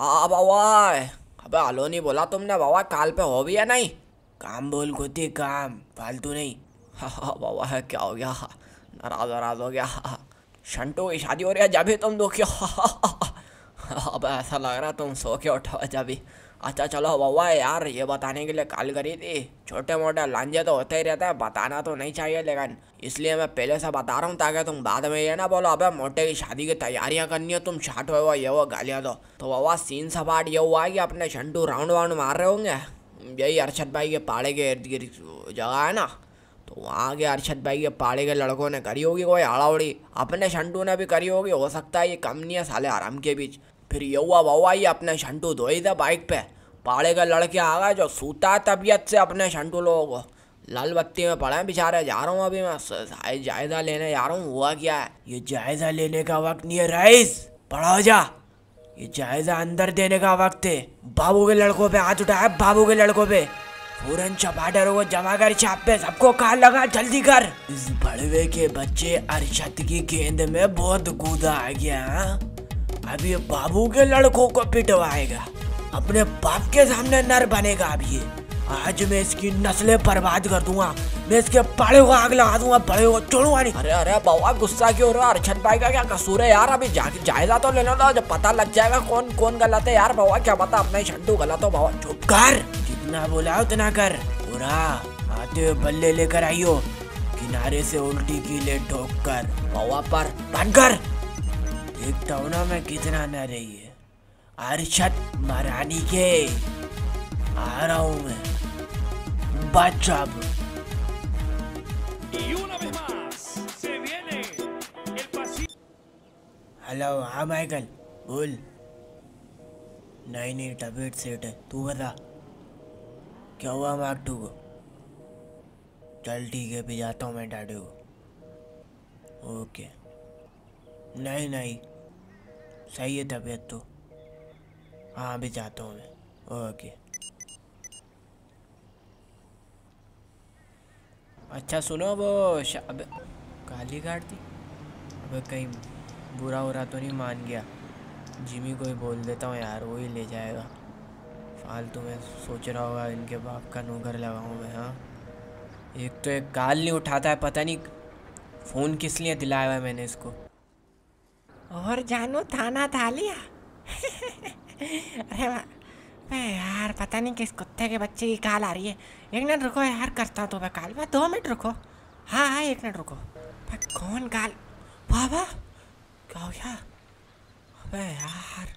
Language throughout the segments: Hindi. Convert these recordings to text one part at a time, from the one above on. हाँ बाबा। अबे हलो नहीं बोला तुमने बाबा, काल पे हो भी है नहीं? काम बोल कुत्ती, काम फालतू नहीं। हाँ बाबा है, क्या हो गया? नाराज वाराज हो गया? शंटू की शादी हो रही है जभी तुम दुखी हो। अब ऐसा लग रहा तुम सो के उठो जभी। अच्छा चलो बाबा, यार ये बताने के लिए कॉल करी थी, छोटे मोटे लांझे तो होते ही रहते हैं, बताना तो नहीं चाहिए लेकिन इसलिए मैं पहले से बता रहा हूँ ताकि तुम बाद में ये ना बोलो अबे मोटे की शादी की तैयारियां करनी हो, तुम छाट हो ये वो गालियाँ दो। तो बाबा सीन सपाट ये हुआ कि अपने शंटू राउंड वाउंड मार रहे होंगे, यही अरशद भाई के पाड़े के इर्द गिर्द जगह है ना, तो वहाँ के अरशद भाई के पाड़े के लड़कों ने करी होगी कोई हड़ाउड़ी, अपने शंटू ने भी करी होगी, हो सकता है ये कम नहीं है साले आराम के बीच। फिर ये हुआ बाबा ये अपने शंटू धोई था बाइक पे, पाड़े के लड़के आ गए जो सूता है तबीयत से, अपने शंटू लोगों को लाल बत्ती में पड़े हैं बेचारे। जा रहा हूँ अभी मैं जायजा लेने जा रहा हूँ, हुआ क्या है ये जायजा लेने का वक्त नहीं है रईस, पड़ा हो जा, ये जायजा अंदर देने का वक्त है। बाबू के लड़कों पे हाथ उठाया, बाबू के लड़कों पे फौरन चपाटर को जमा कर छाप पे, सबको काल लगा जल्दी कर। इस बड़वे के बच्चे अरशद की गेंद में बहुत कूदा आ गया, अभी बाबू के लड़कों को पिटवाएगा, अपने बाप के सामने नर बनेगा। अब ये आज मैं इसकी नस्लें बर्बाद कर दूंगा, मैं इसके बड़े को आग लगा दूंगा, बड़े को छोड़ूंगा नहीं। अरे अरे बाबा गुस्सा क्यों हो रहा है, अरशद भाई का क्या कसूर है यार? अभी जायजा तो लेना था, जब पता लग जाएगा कौन कौन गलत है यार बाबा, क्या पता अपना ही शंटू गलत हो बाबा। चुप कर, जितना बोला उतना कर। पूरा आते बल्ले लेकर आइयो, किनारे से उल्टी कीले ठोक कर बाबा पर बन कर। देखता हूँ ना मैं कितना न रही है अरशद महारानी के, आ रहा हूँ मैं बच्चा। हेलो हाँ माइकल बोल। नहीं नहीं तबीयत सेट है, तू बता क्या हुआ मार्टू को? चल ठीक है, भी जाता हूँ मैं डैडी को। ओके नहीं नहीं सही है तबीयत तो, हाँ भी जाता हूँ मैं। ओके अच्छा सुनो वो अब काली काट थी, अब कहीं बुरा हो रहा तो नहीं मान गया? जिमी को ही बोल देता हूँ यार, वो ही ले जाएगा। फालतू में सोच रहा होगा इनके बाप का नौकर लगाऊँ मैं। हाँ एक तो एक काल नहीं उठाता है, पता नहीं फ़ोन किस लिए दिलाया हुआ मैंने इसको। और जानो थाना था लिया। अरे मैं यार पता नहीं किस कुत्ते के बच्चे की काल आ रही है। एक मिनट रुको यार, करता हूँ तो मैं काल, मैं 2 मिनट रुको। हाँ हाँ 1 मिनट रुको। कौन काल बाबा क्या हो गया? अबे यार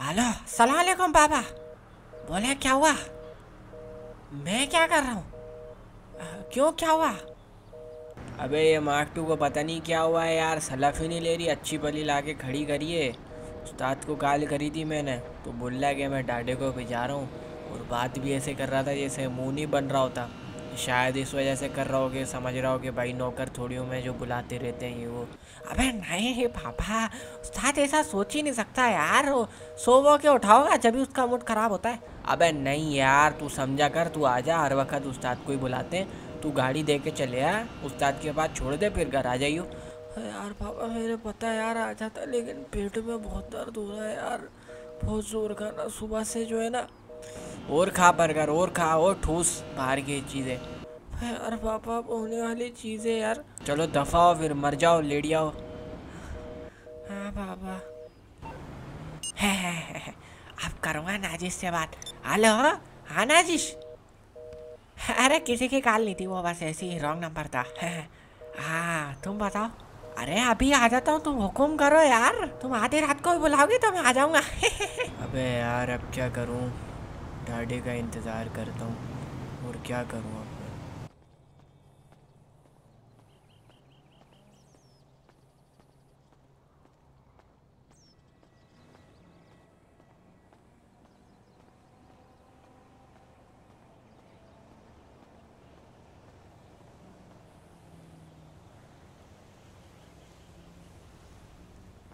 हेलो सलाम अलैकुम बाबा, बोले क्या हुआ? मैं क्या कर रहा हूँ? क्यों क्या हुआ? अबे ये मार्टू को पता नहीं क्या हुआ है यार, सलाफ ही नहीं ले रही, अच्छी पली ला के खड़ी करिए। उस्ताद को कॉल करी थी मैंने तो बोल रहा कि मैं डाडे को भिजा रहा हूँ, और बात भी ऐसे कर रहा था जैसे मुँह नहीं बन रहा होता, शायद इस वजह से कर रहा हो कि समझ रहा हो कि भाई नौकर थोड़ी हूँ मैं जो बुलाते रहते हैं ये वो। अबे नहीं पापा उस्ताद ऐसा सोच ही नहीं सकता यार, सो वो के उठाओगा जब भी उसका मूड ख़राब होता है। अबे नहीं यार तू समझा कर, तू आ जा, हर वक्त उस्ताद को ही बुलाते हैं, तू गाड़ी दे के चले आ, उस्ताद के बाद छोड़ दे, फिर घर आ जाइयो। यार पापा मेरे पता यार आ जाता, लेकिन पेट में बहुत दर्द हो रहा है यार, बहुत जोर का ना सुबह से जो है ना। और खा बर्गर और खा और ठूस बाहर की चीज़ें। यार पापा होने वाली चीज़ें यार, चलो दफ़ा हो फिर, मर जाओ लेट जाओ। हाँ पापा है अब करूँगा नाजिश से बात। हेलो हाँ नाजिश, अरे किसी की कॉल नहीं थी वो, बस ऐसे ही रॉन्ग नंबर था। हाँ तुम बताओ। अरे अभी आ जाता हूँ, तुम हुक्म करो यार, तुम आधी रात को भी बुलाओगे तो मैं आ जाऊँगा। अबे यार अब क्या करूँ, डाडे का इंतज़ार करता हूँ और क्या करूँ अब।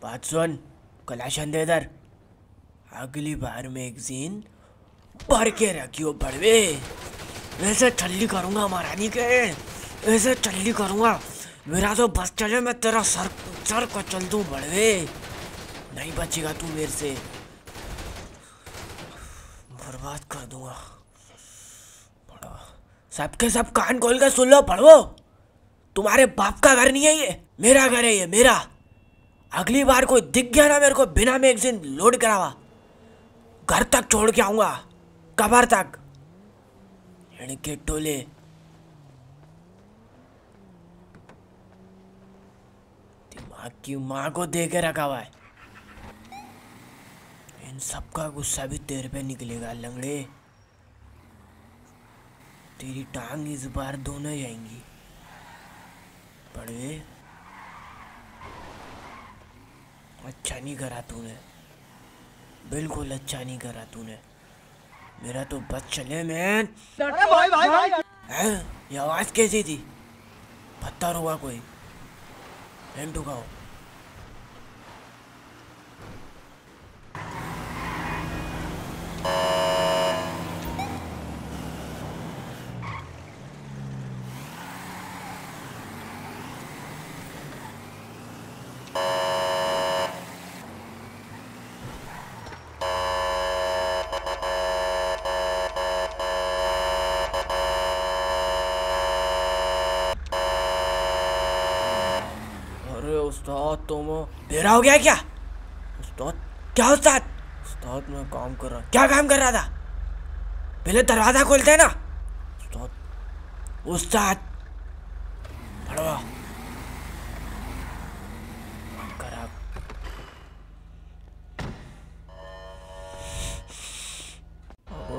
बात सुन कलाशन दे दर, अगली बार मैगजीन भर के रखियो बड़वे, ऐसे चल्ली करूँगा महारानी के, ऐसे चल्ली करूँगा, मेरा तो बस चले मैं तेरा सर को चल दूँ बड़वे। नहीं बचेगा तू मेरे से, बर्बाद कर दूंगा। सबके सब कान खोल कर सुन लो पढ़ो, तुम्हारे बाप का घर नहीं है ये, मेरा घर है ये, मेरा। अगली बार कोई दिख गया ना मेरे को बिना मैगजीन लोड करावा, घर तक छोड़ के आऊंगा, कबर तक। इनके टोले दिमाग की माँ को दे के रखा हुआ है। इन सबका गुस्सा भी तेरे पे निकलेगा लंगड़े, तेरी टांग इस बार दोनों जाएंगी। पढ़े अच्छा नहीं करा तूने, बिल्कुल अच्छा नहीं करा तूने, मेरा तो बच चले मैन। अरे भाई भाई भाई, ये आवाज कैसी थी? पत्थर हुआ कोई एंटू का हो। उस्ताद तुम बेरा हो गया क्या? उस्ताद क्या? उस्ताद उस्ताद मैं काम कर रहा। क्या काम कर रहा था? पहले दरवाजा खोलते है ना। उस्ताद उस्ताद पढ़वा करा।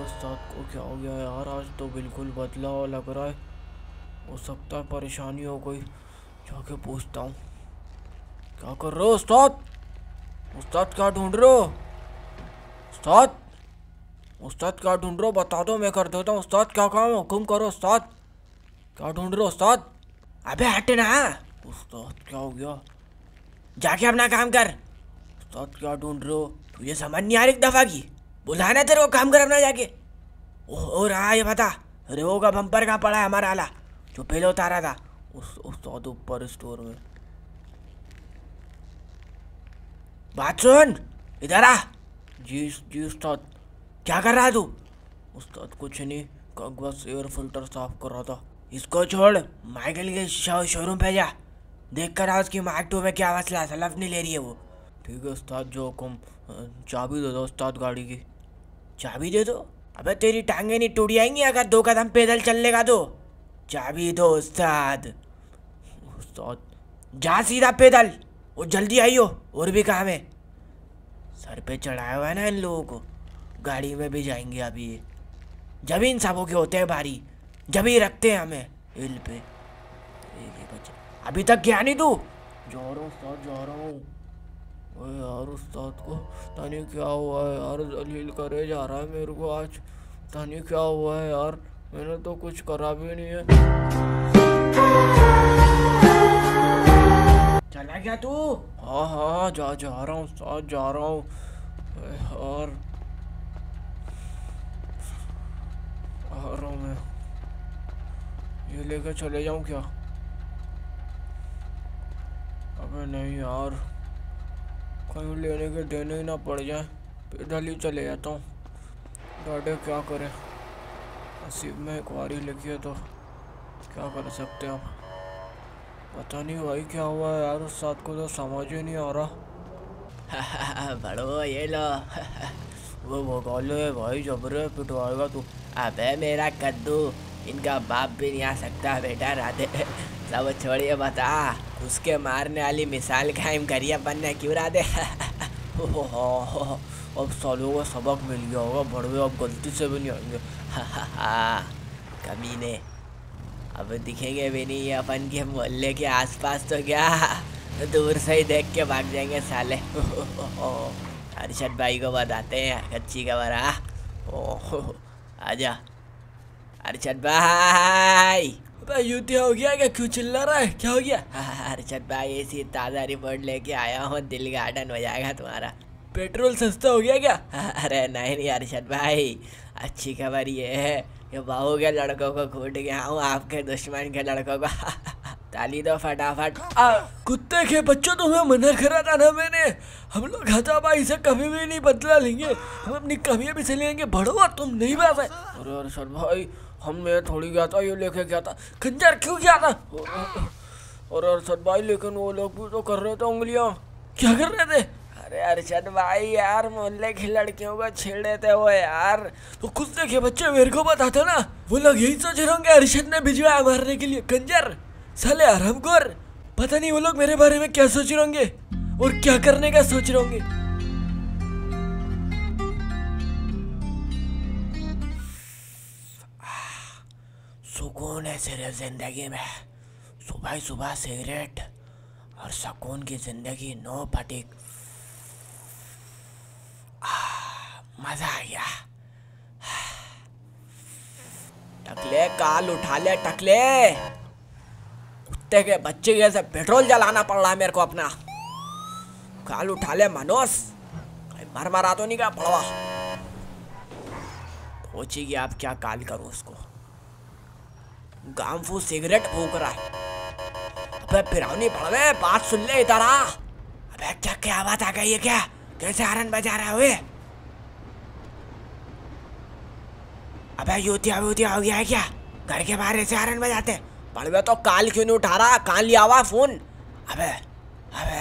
उस्ताद को क्या हो गया यार? आज तो बिल्कुल बदला लग रहा है। हो सकता है परेशानी हो कोई, जाके पूछता हूँ। क्या कर रहे हो उस्ताद? उस्ताद क्या ढूंढ रहे हो? उस्ताद उस्ताद क्या ढूंढ रहे हो? बता दो मैं कर देता हूँ। उस्ताद क्या काम है? हुक्म करो उस्ताद, क्या ढूंढ रहे हो उस्ताद? अबे हट ना। उस्ताद क्या हो गया? जाके अपना काम कर। उस्ताद क्या ढूंढ रहे हो? तुझे समझ नहीं आ रही एक दफ़ा की, बुलाना तेरे को काम कर अपना जाके। और हाँ ये बता, रेवो का बम्पर कहाँ पड़ा है हमारा आला जो पहले उतारा था? उस्ताद ऊपर स्टोर में। बात सुन, इधर आ। जी जी उस्ताद, क्या कर रहा है तू? उस्ताद कुछ नहीं, बस एयर फिल्टर साफ कर रहा था। इसको छोड़, माइकल के शोरूम पे जा, देख कर आ उसकी माइक टू में क्या मसला, सलफ नहीं ले रही है वो। ठीक है उस्ताद, जो हुकुम। चाबी दे दो उस्ताद गाड़ी की। चाबी दे दो? अबे तेरी टांगे नहीं टूट जाएंगी अगर दो कदम पैदल चलने का तो। चाबी दो उस्ताद। उस्ताद जा सीधा पैदल, और जल्दी आइयो, और भी काम है। सर पे चढ़ाया हुआ है ना इन लोगों को, गाड़ी में भी जाएंगे। अभी ये जब इन सबों के होते हैं भारी, जब ही रखते हैं हमें हिल पे। अभी तक गया नहीं तू? जा रहा उस्ताद, जा रहा हूँ। अरे यार उस्ताद को तानी क्या हुआ है यार, जलील करे जा रहा है मेरे को आज। तानी क्या हुआ है यार, मैंने तो कुछ करा भी नहीं है। चला गया तू? हाँ हाँ जा जा रहा हूँ उस्ताद, जा रहा हूँ। और आ रहा हूँ मैं, ये लेकर चले जाऊँ क्या? अबे नहीं यार, कहीं लेने के देने ही ना पड़ जाए, पैदल ही चले जाता हूँ। डाटे क्या करें, नसीब में एक वारी लिखी है तो क्या कर सकते हैं आप। पता नहीं भाई क्या हुआ यार उस्ताद को, तो समझ ही नहीं आ रहा। बड़ो ये लो। वो भोगाले है भाई, जबरे पिटवाएगा तू। अबे मेरा कद्दू, इनका बाप भी नहीं आ सकता बेटा। राधे सब छोड़िए, बता उसके मारने वाली मिसाल कायम करिए बनने क्यों राधे। अब सालों का सबक मिल गया होगा बड़वे, अब गलती से भी नहीं आएंगे। कमीने अब दिखेंगे भी नहीं अपन के मोहल्ले के आसपास, तो क्या दूर से ही देख के भाग जाएंगे साले। अरशद भाई को बताते हैं अच्छी खबर। ओह आजा अरशद भाई। भाई यूँ हो गया क्या? क्यों चिल्ला रहा है, क्या हो गया? अरशद भाई ऐसी ताज़ा रिपोर्ट लेके आया हूँ, दिल गार्डन हो जाएगा तुम्हारा। पेट्रोल सस्ता हो गया क्या? अरे नहीं नहीं अरशद भाई, अच्छी खबर ये है, बाहू के लड़कों को घूट गया हूँ आपके दुश्मन के लड़कों को। ताली दो फटाफट। कुत्ते के बच्चों, तुम्हें मना करा था ना मैंने, हम लोग हाथापाई से कभी भी नहीं बदला लेंगे, हम अपनी कमियाँ भी से लेंगे। बढ़ो तुम नहीं बात है। अरे अर्शद भाई, हमने थोड़ी गया था, ये लेके गया था। खंजर क्यों गया था? और अर्शद भाई, लेकिन वो लोग भी तो कर रहे थे उंगलियाँ। क्या कर रहे थे? अरे अर्शद भाई यार, मोहल्ले की लड़कियों को छेड़े थे वो यार। तो कुत्ते के बच्चे मेरे को बताते ना, वो लोग यही सोच रहे होंगे अर्शद ने भिजवाया मारने के लिए। कंजर साले हरामखोर, पता नहीं वो लोग मेरे बारे में क्या सोच रहे होंगे और क्या करने का सोच रहे होंगे। सुकून है सिर्फ जिंदगी में, सुबह सुबह सिगरेट और सुकून की जिंदगी। नो फटीक, मजा आ गया। टकले काल उठा ले टकले, कुत्ते के बच्चे जैसे पेट्रोल जलाना पड़ रहा है मेरे को अपना। काल उठा ले मनोज, मर मरा तो नहीं गया पड़वा। पहुंचेगी आप, क्या काल करो उसको। गांफू सिगरेट फूक रहा है। अबे फिरौनी पड़वे, बात सुन ले इधर आ। अबे क्या आवाज आ गई है? क्या कैसे हॉर्न बजा रहा है? अबे यूतिया हो गया है क्या? घर के बाहर ऐसे हॉर्न बजाते? पड़वे तो काल क्यों नहीं उठा रहा? काल लिया हुआ फोन। अबे अबे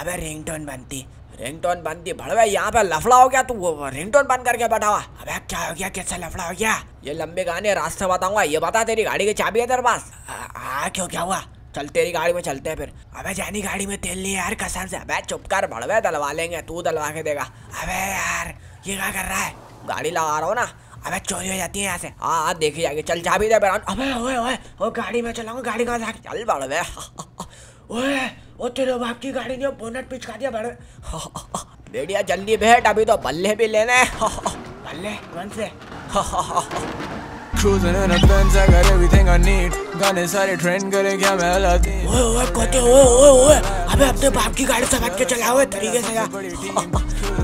अबे रिंगटोन बनती भड़वे, यहाँ पे लफड़ा हो गया, तू रिंगटोन बंद करके बैठा हुआ। अबे क्या हो गया? कैसा लफड़ा हो गया? ये लंबे गाने रास्ते बताऊंगा। ये बता, तेरी गाड़ी की चाबी है तेरे पास? हाँ, क्यों क्या हुआ? चल तेरी गाड़ी में चलते हैं फिर। अबे जानी, गाड़ी में तेल नहीं यार कसम से। अबे चुप कर भड़वे, दलवा लेंगे, तू दलवा के देगा। अबे यार ये क्या कर रहा है? गाड़ी लगा रहा हूँ ना। अबे चोरी हो जाती है यहाँ से। हाँ देखी जाएगी, चल चाबी दे। अबे ओए ओए, वो गाड़ी में चलाऊंगा, गाड़ी कहाँ जाके? चल भड़वे। ओए वो तेरे बाप की गाड़ी ने बोनट पिचका दिया भड़वे। बेटिया जल्दी बैठ, अभी तो बल्ले भी लेने। बल्ले कौन से? Cruising in a Benz, I got everything I need. गाने सारे ट्रेंड करें क्या मैं लाती। ओए ओए कोते, ओए ओए ओए, अबे अपने बाप की गाड़ी से बैठ के चला हुआ तरीके से जा।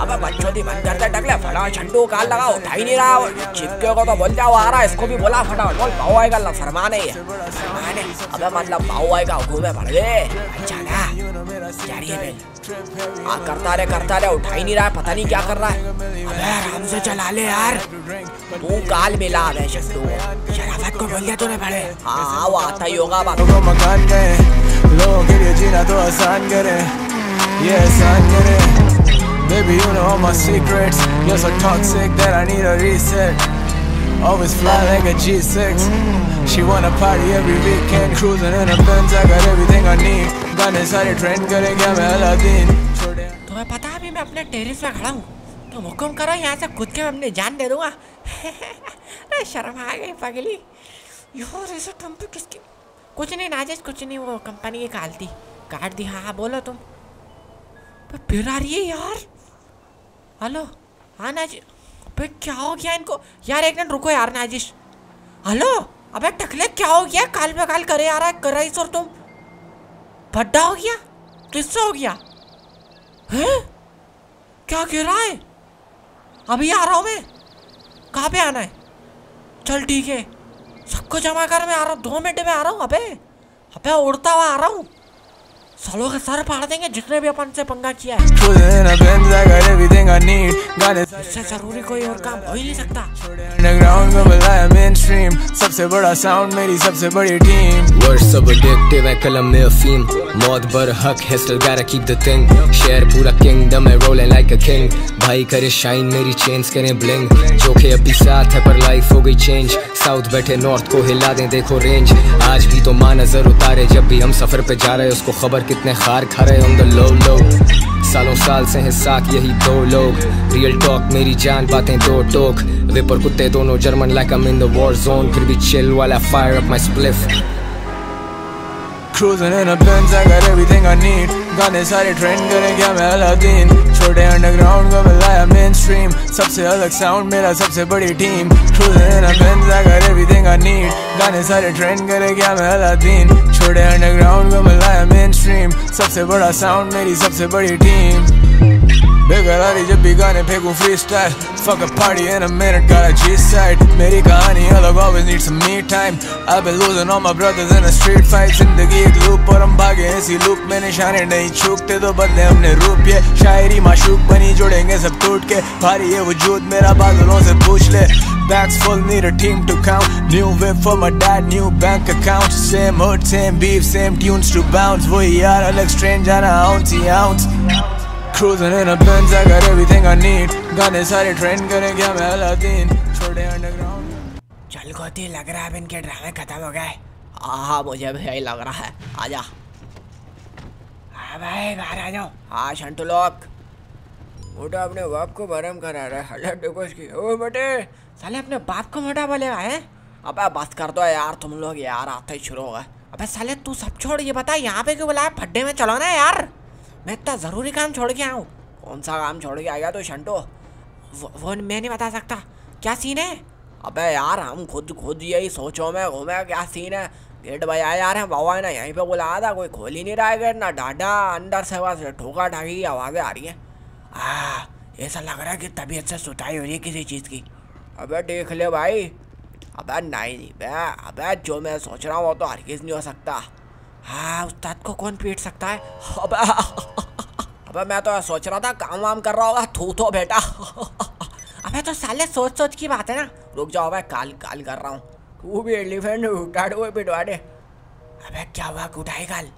अबे बच्चों दी बंद करते टकले, फटाफट झंडू काल लगाओ। उठा ही नहीं रहा। चिपके को तो बोल जाओ आ रहा, इसको भी बोला फटाफट बोल। भाऊ आएगा ला फरमान है, फरमान है। अबे मतलब भाऊ आएगा हुकूमे भर दे। अच्छा ना जा रही है बेल। हाँ करता रहे, उठा ही नहीं रहा, पता नहीं क्या कर रहा है। अबे आराम से चला ले यार, तू काल मिला। अबे झंडू शराफत को बोल दिया तूने भड़े। हाँ वो आता ही होगा बात। मकान में लोगों के लिए जीना तो आसान करे, ये आसान करे। Baby you know all my secrets, you're so toxic that I need a reset. Always fly like a G6. She wanna party every weekend, cruising in a Benz, I got everything I need. गाने सारे ट्रेंड करे क्या मैं अलादीन। तुम्हें पता है अभी मैं अपने टेरेस पे खड़ा हूँ, तुम हुक्म करो यहाँ से खुद के, मैं अपने जान दे दूंगा। अरे शर्म आ गई पगली यार, ऐसा तुम पे किसकी। कुछ नहीं नाजेज, कुछ नहीं, वो कंपनी की काल थी, काट दी। हाँ बोलो तुम, पर फिर आ रही है यार। हेलो हाँ नाजिश, अबे क्या हो गया इनको यार? एक मिनट रुको यार नाजिश। हेलो अबे टकले क्या हो गया? काल पे काल करे आ रहा है, कर रही सर। तुम भड्डा हो गया? किससे हो गया है? क्या कह रहा है? अभी आ रहा हूँ मैं। कहाँ पे आना है? चल ठीक है, सबको जमा कर, मैं आ रहा हूँ 2 मिनट में आ रहा हूँ। अबे अबे उड़ता हुआ आ रहा हूँ, सालों का सर फाड़ देंगे जितने भी अपन से पंगा किया है। इससे जरूरी कोई और काम हो ही नहीं सकता। अंडरग्राउंड में बुलाया मेनस्ट्रीम, सबसे बड़ा साउंड मेरी सबसे बड़ी टीम। वर्ड सब एडिक्टिव है, कलम में अफीम, मौत बर हक है, still gotta keep the thing। Share पूरा किंगडम है, rolling like a king। भाई करे शाइन मेरी चेन्स करे ब्लिंग, जोखे अभी साथ है पर लाइफ हो गई चेंज। साउथ बैठे नॉर्थ को हिला दें देखो रेंज। आज भी तो माँ नजर उतारे जब भी हम सफर पे जा रहे हैं, उसको खबर कितने खार खा रहे होंगे लोग। सालों साल से हैं साथ यही दो लोग, रियल टॉक मेरी जान बातें दो टोक। विपर कुत्ते दोनों German like I'm in the war zone, फिर भी chill while I fire up my spliff। Cruising in a Benz, I got everything I need। गाने सारे ट्रेंड करे क्या मैं अलादीन। छोटे अंडरग्राउंड को मिलाया मेनस्ट्रीम, सबसे अलग साउंड मेरा सबसे बड़ी team. Cruising in a Benz, I got everything I need। गाने सारे ट्रेंड करे क्या मैं अलादीन। छोटे अंडरग्राउंड को मिलाया मेनस्ट्रीम, सबसे बड़ा साउंड मेरी सबसे बड़ी टीम। बेगर आ रही जब भी गाने फेंकूं free style Fuck a party in a minute, got a G-side मेरी कहानी अलग, always need some me time I've been losing all my brothers in a street fight जिंदगी एक लूप और हम भागे इसी लूप में निशाने नहीं छूकते तो बदले हमने रूप ये शायरी माशूक बनी जोड़ेंगे सब टूट के भारी ये वजूद मेरा बादलों से पूछ ले Bags full, need a team to count New whip for my dad, new bank account Same hood, same beef, same tunes to bounce वही यार अलग strange आना ouncey ounce Cruising in a Benz, I got everything I need गाने सारे trend करें क्या मैं अलादीन छोटे underground चल गोती लग रहा है अब इनके ड्रामे खत्म हो गए हाँ मुझे भी यही लग रहा है आजा हाँ भाई बाहर आ जाओ हाँ शंटू लोग मोटा अपने बाप को बरम करा रहा है हल्ला डुकोश की ओ बेटे साले अपने बाप को मोटा बोले आए अबे बस कर दो यार तुम लोग यार आते ही शुरू हो गए अबे साले तू सब छोड़ ये बता यहाँ पे क्यों बुलाया फड्डे में चलो ना यार मैं इतना ज़रूरी काम छोड़ के आऊँ कौन सा काम छोड़ के आ गया तो शंटो वो मैं नहीं बता सकता क्या सीन है अबे यार हम खुद यही सोचो मैं घूमे क्या सीन है गेट बजाया यार है बाबा ना यहीं पर बुलाया था कोई खोल ही नहीं रहा है गेट ना डाटा अंदर से बस ठोका ढाकी की आवाज़ें आ रही है हाँ ऐसा लग रहा है कि तबीयत से सुताई हो रही है किसी चीज़ की अबे देख ले भाई अबे नहीं बे अबे जो मैं सोच रहा हूँ वो तो हरगिज़ नहीं हो सकता हाँ उस्ताद को कौन पीट सकता है अबे अबे मैं तो सोच रहा था काम वाम कर रहा होगा थू तो बेटा अबे तो साले सोच सोच की बात है ना रुक जाओ मैं काल कर रहा हूँ तू भी एलिफेंट उठा दो पिटवा दे अबे क्या हुआ उठाई काल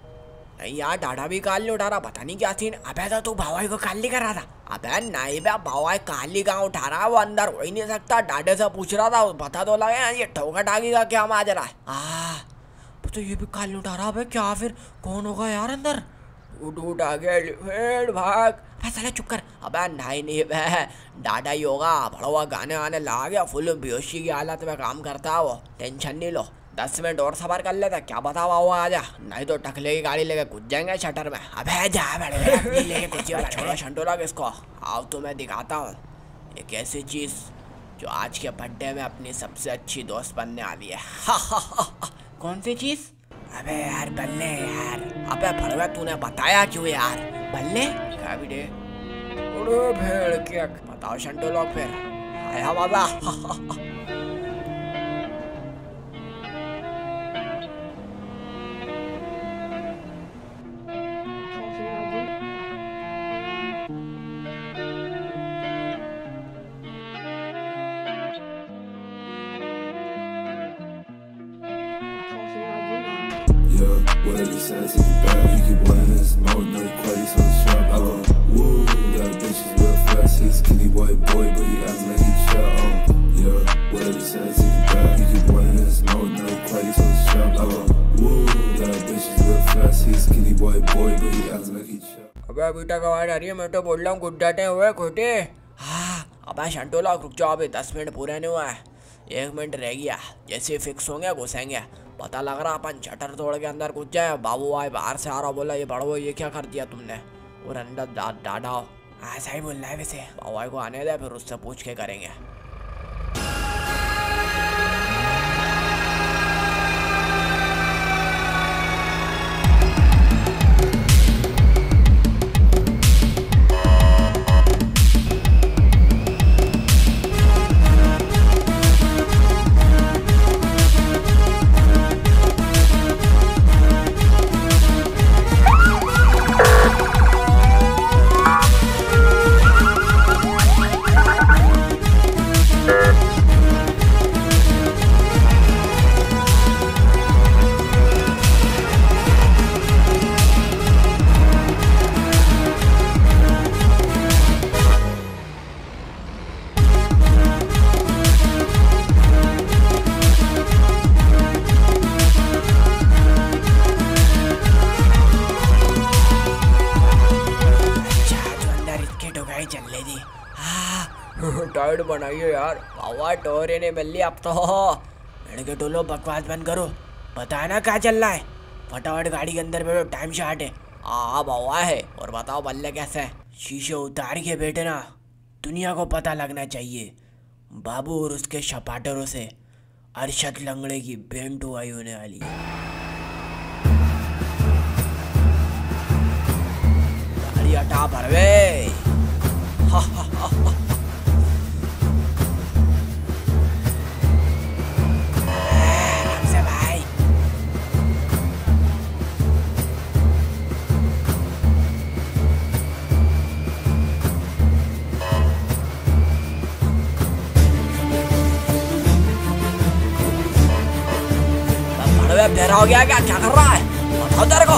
नहीं यार डाढ़ा भी काल नहीं उठा रहा पता नहीं क्या सीन अबे तो तू भावाई को काल नहीं कर रहा था अबे नहीं बे भावाई काल ही कहाँ उठा रहा है वो अंदर हो ही नहीं सकता डाढ़े से पूछ रहा था पता तो लगे ये ठोका टागी का क्या माज रहा है तो ये भी काल नहीं उठा रहा अबे क्या फिर कौन होगा यार अंदर उठ आ गया भाग साला चुप कर अबे नहीं बे डाढ़ा ही होगा भड़वा गाने वाने लगा गया फुल बेहोशी की हालत में काम करता है वो टेंशन नहीं लो 10 मिनट और सफर कर लेता क्या बतावा हुआ आजा नहीं तो टकले की गाड़ी लेके कूद जाएंगे शटर में अबे जा बड़े लेके कूद छोड़ो शंटोला किसको आओ तो मैं दिखाता हूँ एक ऐसी चीज़ जो आज के बर्थडे में अपनी सबसे अच्छी दोस्त बनने वाली है कौन सी चीज़ अबे यार बल्ले यार अबे भड़वे तूने बताया क्यों यार बल्ले क्या भी बताओ शंटोला फिर आया बाबा Whatever you said, it's bad. You keep wanting this more, no quality, so sharp. I go, woo, got bitches real fast. He's a skinny white boy, but he acts like he shot. Yeah, whatever you said, it's bad. You keep wanting this more, no quality, so sharp. I go, woo, got bitches real fast. He's a skinny white boy, but he acts like he shot. अबे बेटा का आवाज़ आ रही है मैं तो बोल रहा हूँ गुड्डाटे हुए खोटे हाँ अबे शंटोला रुक जाओ अभी 10 मिनट पूरे नहीं हुआ है 1 मिनट रह गया जैसे फिक्स होंगे घुसेंगे पता लग रहा अपन शटर तोड़ के अंदर घुस जाए बाबू आए बाहर से आ रहा बोला ये बड़ो ये क्या कर दिया तुमने और अंदर डाढ़ा ऐसा ही बोलना है वैसे बाबू आई को आने दे फिर उससे पूछ के करेंगे टाइट बनाइए यार बाबा टोरे ने मिल लिया अब तो लड़के टोलो बकवास बंद करो बताया ना कहाँ चल रहा है फटाफट गाड़ी के अंदर बैठो टाइम शॉर्ट है आ बाबा है और बताओ बल्ले कैसे शीशे उतार के बैठे ना दुनिया को पता लगना चाहिए बाबू और उसके शपाटरों से अरशद लंगड़े की बेंट हुआई होने वाली गाड़ी हटा भरवे तेरा हो गया क्या? क्या कर रहा है? बताओ तेरे को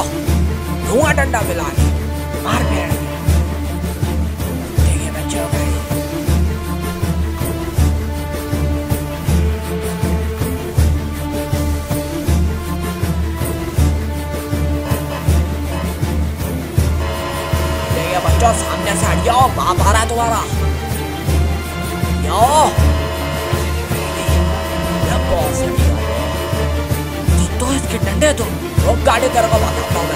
धुआं डंडा मिला के मार पेड़ ठीक है बच्चों का ठीक है बच्चों सामने से हट जाओ बाप आ रहा है तुम्हारा यो तो इसके डंडे तो वो गाड़ी तेरे को बताता हूँ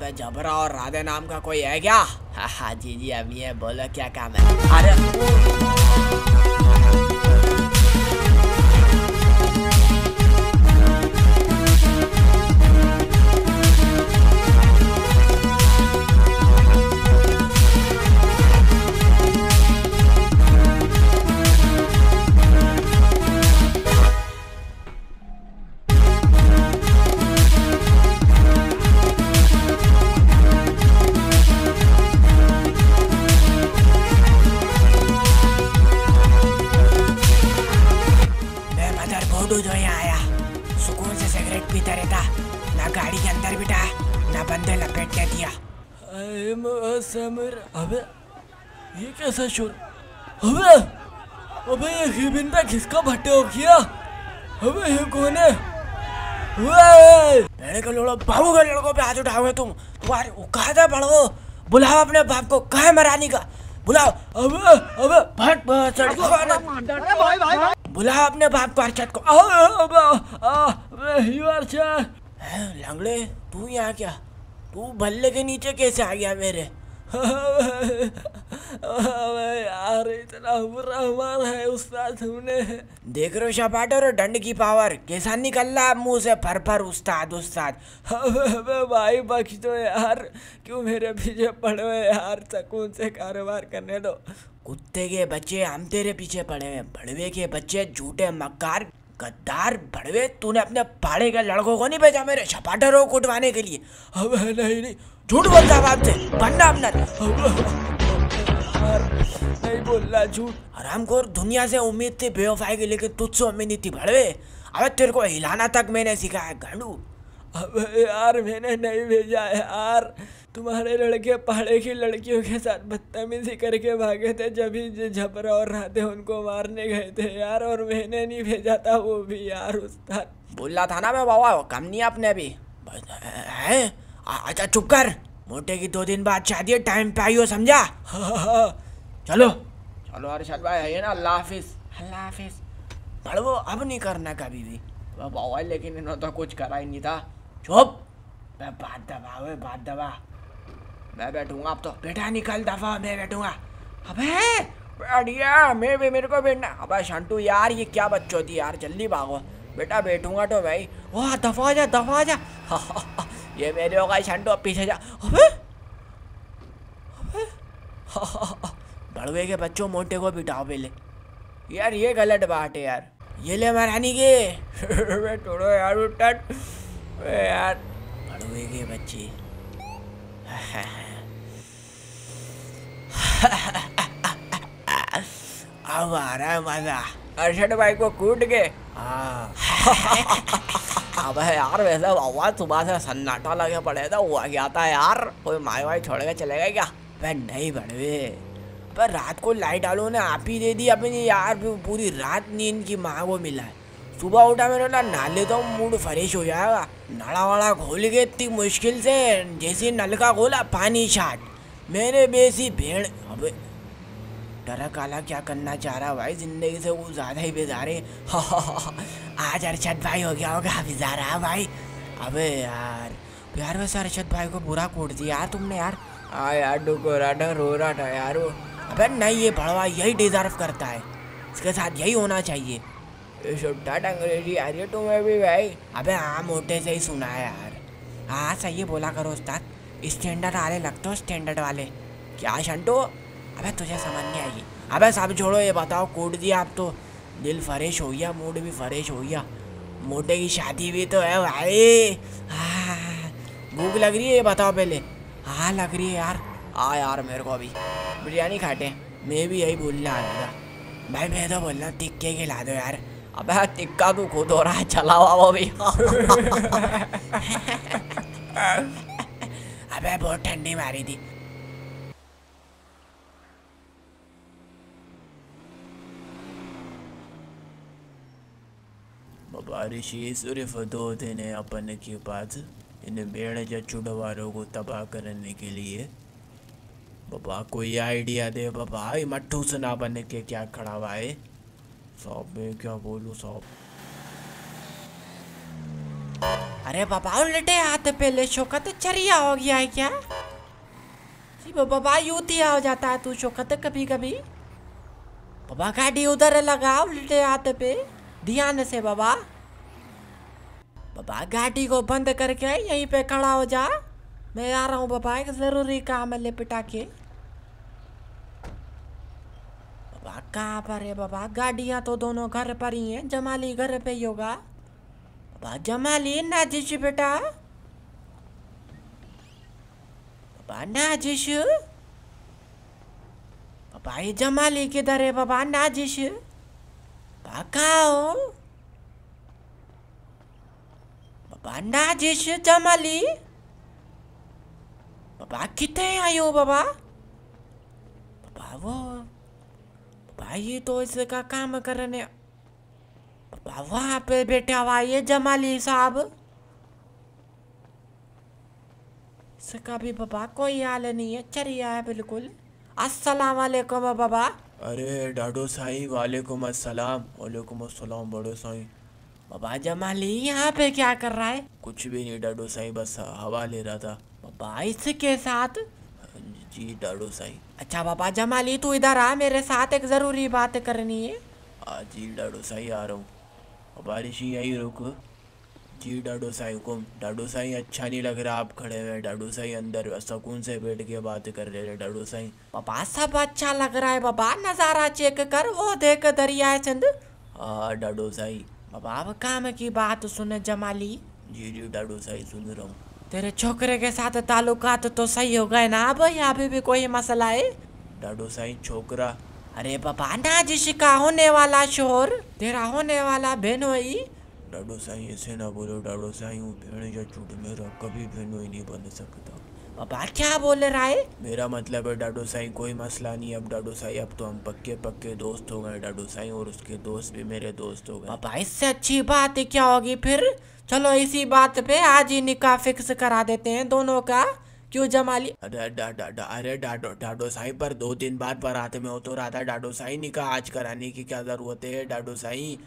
मैं जबरा और राधे नाम का कोई है क्या? हाँ हाँ जी जी अभी है, बोलो क्या काम है? अरे कैसा शोर अबे अबे ये बिंदा किसका भट्टे हो गया? अबे ये कौन है? पेड़ का लोड़ा बाबू के लड़कों पे हाथ उठाओगे तुम तुम्हारे औकात है बड़ो बुलाओ अपने बाप को कहा मरानी का बुलाओ अबे अबे भट भट बुलाओ अपने बाप को अर्शद को लंगड़े तू यहाँ क्या तू भल्ले के नीचे कैसे आ गया मेरे यार इतना रहमान है उस्ताद हमने देख रहे हो शपाटे और डंड की पावर कैसा निकल रहा है मुँह से फर फर उस्ताद उस्ताद भाई बख्श दो यार क्यों मेरे पीछे पड़े हुए यार सुकून से कारोबार करने दो कुत्ते के बच्चे हम तेरे पीछे पड़े हुए भड़वे के बच्चे झूठे मक्कार गद्दार भड़वे तूने अपने पाड़े के लड़कों को नहीं भेजा मेरे शपाटरों को उठवाने के लिए अब नहीं नहीं झूठ बोल रहा बाप से बनना अपना नहीं बोल रहा झूठ हरामखोर दुनिया से उम्मीद थी बेवफाई की लेकिन तुझसे उम्मीद नहीं थी भड़वे अब तेरे को हिलाना तक मैंने सिखाया गांडू अब यार मैंने नहीं भेजा यार तुम्हारे लड़के पहाड़े की लड़कियों के साथ बदतमीजी करके भागे थे जब ही झपरा और राधे उनको मारने गए थे यार और मैंने नहीं भेजा था वो भी यार उस्ताद बोल रहा था ना मैं बाबा कम नहीं आपने अभी है अच्छा चुप कर मोटे की 2 दिन बाद शादी है टाइम पे आई हो समझा चलो चलो अरशद भाई है ना अल्लाह हाफिज पढ़ो अब नहीं करना कभी भी बाबा लेकिन इन्होंने तो कुछ करा ही नहीं था चुप मैं बात दबा मैं बैठूंगा अब तो बेटा निकल दफा मैं बैठूंगा अबे बढ़िया मैं भी मेरे को बैठना अबे शंटू यार ये क्या बच्चों थी यार जल्दी भागो बेटा बैठूंगा तो भाई वाह दफा जा ये मेरे होगा शंटू अब पीछे जा अबे बड़वे के बच्चों मोटे को बिठाओ पहले यार ये गलत बात है यार ये ले महारानी के छोड़ो यार यार बड़वे के बच्चे अब आ रहा है मजा अरशद भाई को कूट के अब यार वैसे आवाज सुबह से सन्नाटा लगे पड़े था हुआ क्या था यार कोई माई वाई छोड़ के चलेगा क्या नहीं बड़वे पर रात को लाइट वालों ने आप ही दे दी अपनी यार, पूरी रात नींद की माँ को मिला है। सुबह उठा मैंने बोला नहा लेता हूँ, मूड फ्रेश हो जाएगा। नड़ा वड़ा खोल के इतनी मुश्किल से जैसे नलका खोला, पानी छाट मेरे बेसी भेड़। अबे डरा काला क्या करना चाह रहा भाई, ज़िंदगी से वो ज़्यादा ही बेजारे। आज अरशद भाई हो गया होगा बेजारा भाई। अबे यार यार वैसे अरशद भाई को बुरा कोट दिया यार तुमने यार। आ यार डुको राटा रो रहा था यार वो। अबे नहीं, ये भड़वा यही डिजर्व करता है, इसके साथ यही होना चाहिए। ये छोटा अंग्रेजी आ रही है तुम्हें भी भाई। अबे हाँ मोटे से ही सुना है यार। हाँ सही है बोला करो उस्ताद, स्टैंडर्ड वाले लगते हो स्टैंडर्ड वाले। क्या शंटो अबे तुझे समझ नहीं आएगी। अबे सब छोड़ो, ये बताओ कोड दिया आप तो दिल फ्रेश हो गया, मूड भी फ्रेश हो गया। मोटे की शादी भी तो है भाई। भूख लग रही है ये बताओ पहले। हाँ लग रही है यार। हाँ यार मेरे को अभी बिरयानी खाते हैं, मैं भी यही बोलने आ रहा था भाई। मैं तो बोल रहा हूँ टिक्के खिला दो यार। अबे टिक्का तो खुद हो रहा है चला हुआ वो भी। अबे बहुत ठंडी मारी थी। बारिशी सिर्फ दो दिन है अपन के पास इन बेड़े या चुड़वारों को तबाह करने के लिए। बाबा कोई आइडिया दे बाबा, ये मट्ठू सुना बन के क्या खड़ा हुआ है साहब। मैं क्या बोलूँ साहब। अरे बाबा उल्टे हाथ पहले शौकत चरिया हो गया है क्या जी बाबा, यूँ दिया हो जाता है तू शौकत कभी कभी। बाबा गाड़ी उधर लगा उल्टे हाथ पे ध्यान से बाबा। बाबा गाड़ी को बंद करके यहीं पे खड़ा हो जा, मैं आ रहा हूँ बाबा, एक ज़रूरी काम है लिपटा के। बाबा कहाँ पर है बाबा, गाड़ियाँ तो दोनों घर पर ही हैं, जमाली घर पे ही होगा। बाबा जमाली नाजिश बेटा, बाबा नाजिश, बाबा ये जमाली किधर है बाबा, नाजिश बाबा कहाँ हो बाबा, नाजिश जमाली बाबा कितने आए हो बाबा। बाबा वो बाबा ये तो इसका काम करने बाबा वहाँ पे बैठा हुआ ये जमाली साहब, इसका भी बाबा कोई हाल नहीं है, चरिया है बिल्कुल। अस्सलाम वालेकुम बाबा। अरे डाडो साई वालेकुम अस्सलाम। वालेकुम अस्सलाम बड़ो साई। बाबा जमाली यहाँ पे क्या कर रहा है। कुछ भी नहीं डाडो साई, बस हवा ले रहा था बाबा इसके साथ। जी डाडो साई। अच्छा बाबा जमाली तू इधर आ, मेरे साथ एक ज़रूरी बात करनी है। जी डाडो साई आ रहा हूँ। बाबा ऋषि यही रुको। जी डाडो साई हुकुम। डाडो साई अच्छा नहीं लग रहा आप खड़े हुए। डाडो साई अंदर सुकून से बैठ के बात कर रहे हैं डाडो साई। बाबा सब अच्छा लग रहा है बाबा, नज़ारा चेक कर, वो देख दरिया चंद। हाँ डाडो साई। बाबा अब काम की बात सुने जमाली। जी जी डाडू साई सुन रहा हूँ। तेरे छोकरे के साथ ताल्लुकात तो सही हो गए ना अब, यहाँ पे भी कोई मसला है। डाडू साई छोकरा। अरे बाबा नाजिश का होने वाला शोर, तेरा होने वाला बहनोई। डाडू साई ऐसे ना बोलो डाडू साई, हूँ भेड़ या चूट, मेरा कभी बहनोई नहीं बन सकता। बाबा क्या बोल रहा है। मेरा मतलब है डाडो साई कोई मसला नहीं अब डाडो साई, अब तो हम पक्के पक्के दोस्त हो गए डाडो साई, और उसके दोस्त भी मेरे दोस्त हो गए। बाबा इससे अच्छी बात क्या होगी फिर, चलो इसी बात पे आज ही निकाह फिक्स करा देते हैं दोनों का, क्यों जमाली। अरे डाडो साई पर 2 दिन बाद बारात में हो तो रहा था डाडो साई, निकाह आज कराने की क्या जरूरत है डाडो साई।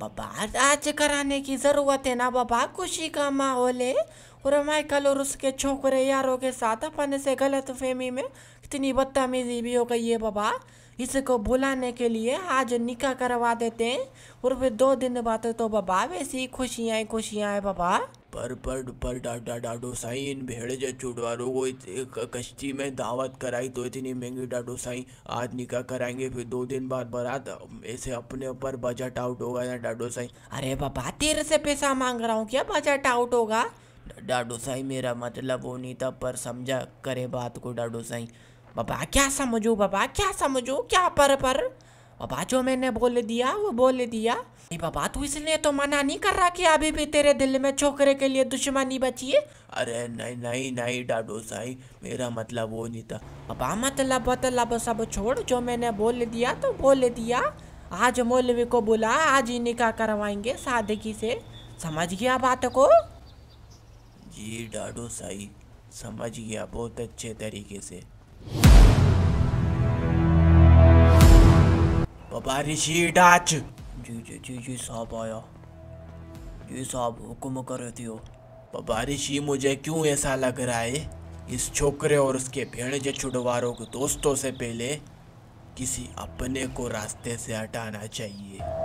बाबा आज कराने की ज़रूरत है ना बाबा, खुशी का माहौल है। और माइकल और उसके छोकरे यारों के साथ अपन से गलत फहमी में कितनी बदतमीजी भी हो गई है बाबा, इसको बुलाने के लिए आज निकाह करवा देते हैं, और फिर 2 दिन बाद तो बाबा वैसी खुशियाँ हैं बाबा। पर डाडो साई इन भेड़ जो चुड़वारों को कश्ती में दावत कराई तो इतनी महंगी डाडो साई, आज निकाह कराएंगे फिर 2 दिन बाद बारात, ऐसे अपने ऊपर बजट आउट होगा ना डाडो साई। अरे बाबा तेरे से पैसा मांग रहा हूँ क्या बजट आउट होगा। डाडो साई मेरा मतलब वो नहीं था, पर समझा करे बात को डाडो साई। बाबा क्या समझू, क्या पर बाबा जो मैंने बोल दिया वो बोल दिया। नहीं बाबा तू इसलिए तो मना नहीं कर रहा कि अभी भी तेरे दिल में छोकरे के लिए दुश्मनी बची है। अरे नहीं नहीं नहीं डाडू साई, मेरा मतलब वो नहीं था। बाबा मतलब मतलब सब छोड़, जो मैंने बोल दिया तो बोल दिया। आज मौलवी को बुला, आज ही निकाह करवाएंगे सादगी से, समझ गया बात को? जी डाडू साई समझ गया बहुत अच्छे तरीके से। बाबा ऋषि डाच जी जी जी जी साहब आया। जी साहब हुक्म कर रहे हो। बाबा ऋषि मुझे क्यों ऐसा लग रहा है इस छोकरे और उसके भेणजे छुड़वारों के दोस्तों से पहले किसी अपने को रास्ते से हटाना चाहिए।